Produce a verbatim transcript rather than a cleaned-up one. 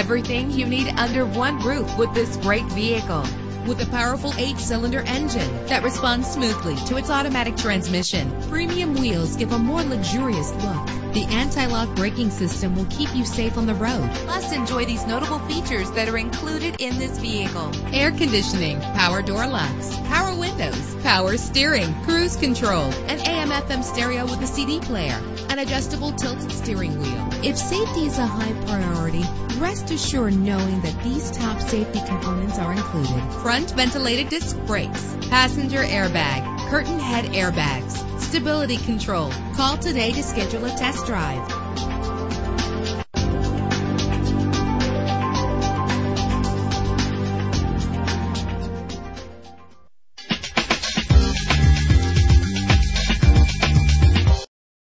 Everything you need under one roof with this great vehicle. With a powerful eight-cylinder engine that responds smoothly to its automatic transmission, premium wheels give a more luxurious look. The anti-lock braking system will keep you safe on the road. Plus, enjoy these notable features that are included in this vehicle: air conditioning, power door locks, power windows, power steering, cruise control, an A M F M stereo with a C D player, an adjustable tilt steering wheel. If safety is a high priority, rest assured knowing that these top safety components are included: front ventilated disc brakes, passenger airbag, curtain head airbags, stability control. Call today to schedule a test drive.